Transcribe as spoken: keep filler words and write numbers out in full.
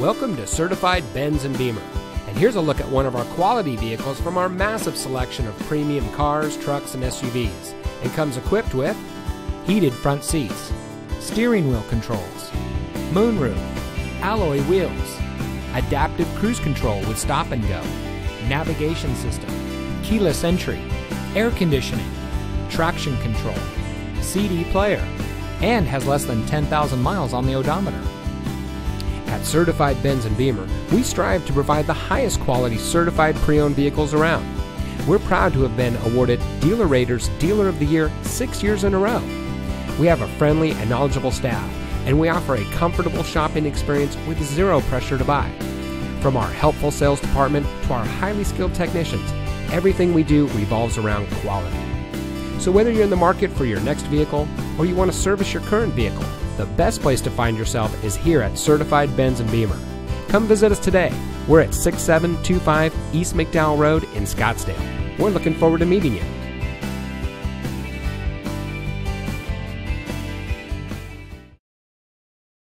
Welcome to Certified Benz and Beemer, and here's a look at one of our quality vehicles from our massive selection of premium cars, trucks, and S U Vs, and comes equipped with heated front seats, steering wheel controls, moonroof, alloy wheels, adaptive cruise control with stop and go, navigation system, keyless entry, air conditioning, traction control, C D player, and has less than ten thousand miles on the odometer. At Certified Benz and Beemer, we strive to provide the highest quality certified pre-owned vehicles around. We're proud to have been awarded Dealer Rated's Dealer of the Year six years in a row. We have a friendly and knowledgeable staff, and we offer a comfortable shopping experience with zero pressure to buy. From our helpful sales department to our highly skilled technicians, everything we do revolves around quality. So whether you're in the market for your next vehicle or you want to service your current vehicle, the best place to find yourself is here at Certified Benz and Beemer. Come visit us today. We're at six seven two five East McDowell Road in Scottsdale. We're looking forward to meeting you.